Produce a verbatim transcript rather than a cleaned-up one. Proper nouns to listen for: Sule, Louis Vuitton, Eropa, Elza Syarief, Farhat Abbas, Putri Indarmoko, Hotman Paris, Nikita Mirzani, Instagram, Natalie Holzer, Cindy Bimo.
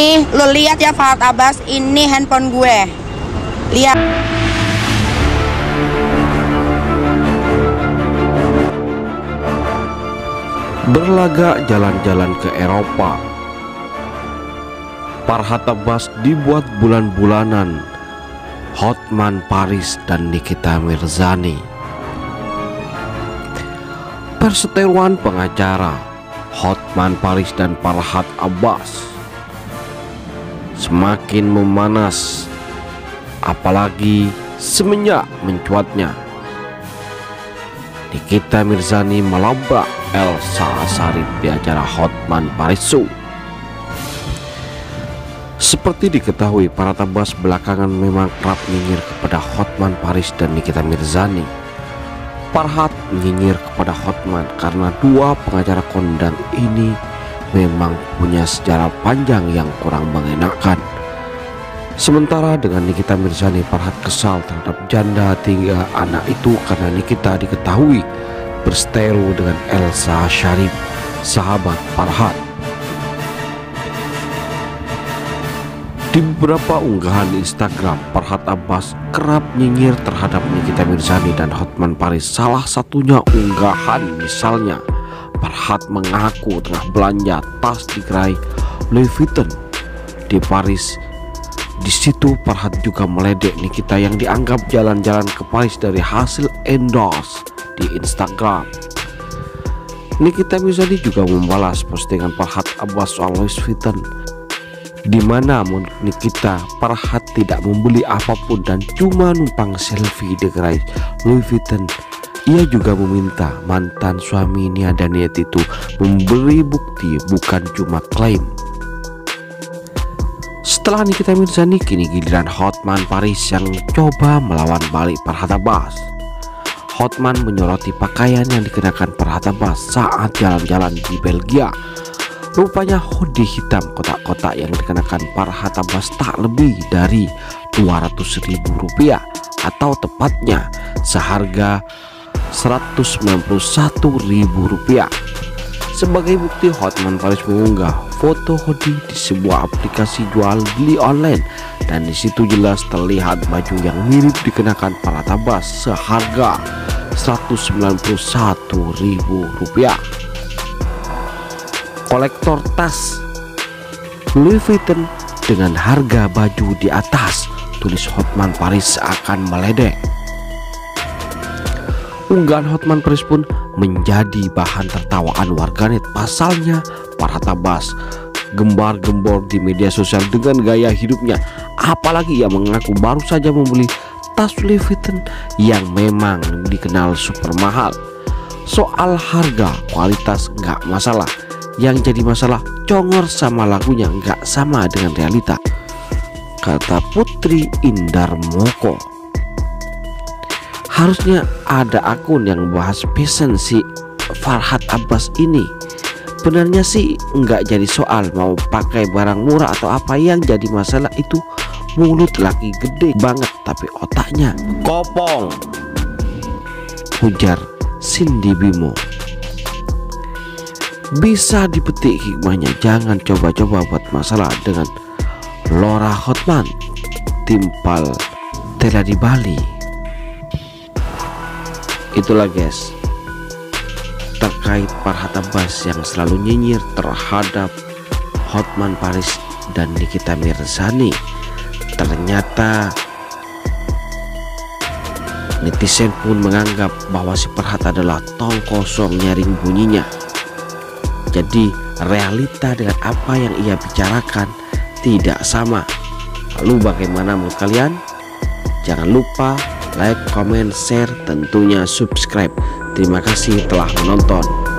Nih, lo lihat ya Farhat Abbas, ini handphone gue. Lihat. Berlagak jalan-jalan ke Eropa, Farhat Abbas dibuat bulan-bulanan Hotman Paris dan Nikita Mirzani. Perseteruan pengacara Hotman Paris dan Farhat Abbas semakin memanas, apalagi semenjak mencuatnya Nikita Mirzani melabrak Elza Syarief di acara Hotman Paris. Seperti diketahui, Farhat Abbas belakangan memang kerap nyinyir kepada Hotman Paris dan Nikita Mirzani. Farhat nyinyir kepada Hotman karena dua pengacara kondang ini memang punya sejarah panjang yang kurang mengenakan. Sementara dengan Nikita Mirzani, Farhat kesal terhadap janda tiga anak itu karena Nikita diketahui berseteru dengan Elza Syarief, sahabat Farhat. Di beberapa unggahan Instagram, Farhat Abbas kerap nyinyir terhadap Nikita Mirzani dan Hotman Paris. Salah satunya unggahan misalnya, Farhat mengaku telah belanja tas tirai Louis Vuitton di Paris. Di situ Farhat juga meledek Nikita yang dianggap jalan-jalan ke Paris dari hasil endorse di Instagram. Nikita Mirzani juga membalas postingan Farhat Abbas soal Louis Vuitton, di mana menurut Nikita, Farhat tidak membeli apapun dan cuma numpang selfie di gerai Louis Vuitton. Ia juga meminta mantan suaminya Daniel itu memberi bukti, bukan cuma klaim. Setelah Nikita Mirzani, kini giliran Hotman Paris yang coba melawan balik Farhat Abbas. Hotman menyoroti pakaian yang dikenakan Farhat Abbas saat jalan-jalan di Belgia. Rupanya hoodie hitam kotak-kotak yang dikenakan Farhat Abbas tak lebih dari dua ratus ribu rupiah, atau tepatnya seharga seratus sembilan puluh satu ribu rupiah. Sebagai bukti, Hotman Paris mengunggah foto hoodie di sebuah aplikasi jual beli online, dan disitu jelas terlihat baju yang mirip dikenakan Farhat Abbas seharga seratus sembilan puluh satu ribu rupiah. Kolektor tas Louis Vuitton dengan harga baju di atas, tulis Hotman Paris akan meledek. Unggahan Hotman Paris pun menjadi bahan tertawaan warganet. Pasalnya, Farhat Abbas gembar-gembor di media sosial dengan gaya hidupnya. Apalagi ia mengaku baru saja membeli tas Louis Vuitton yang memang dikenal super mahal. Soal harga, kualitas nggak masalah. Yang jadi masalah, congor sama lagunya nggak sama dengan realita, kata Putri Indarmoko. Harusnya ada akun yang bahas fashion si Farhat Abbas ini. Benarnya sih nggak jadi soal mau pakai barang murah atau apa, yang jadi masalah itu mulut laki gede banget tapi otaknya kopong, ujar Cindy Bimo. Bisa dipetik hikmahnya, jangan coba-coba buat masalah dengan Lora Hotman, timpal Tela di Bali. Itulah guys, terkait Farhat Abbas yang selalu nyinyir terhadap Hotman Paris dan Nikita Mirzani. Ternyata netizen pun menganggap bahwa si Farhat adalah tong kosong nyaring bunyinya. Jadi realita dengan apa yang ia bicarakan tidak sama. Lalu bagaimana menurut kalian? Jangan lupa like, comment, share, tentunya subscribe. Terima kasih telah menonton.